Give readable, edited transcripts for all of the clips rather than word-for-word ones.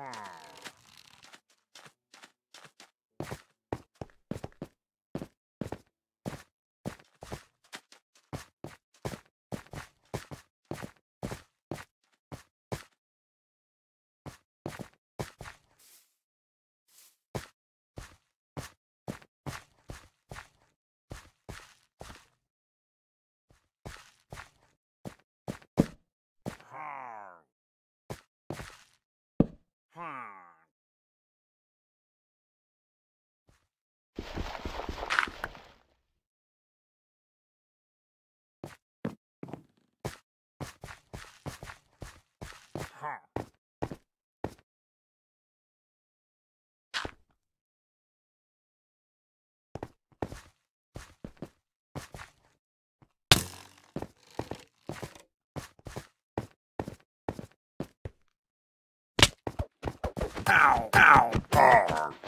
Ow, ow, ow,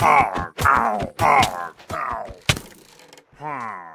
ow, ow, ow, ow, ow.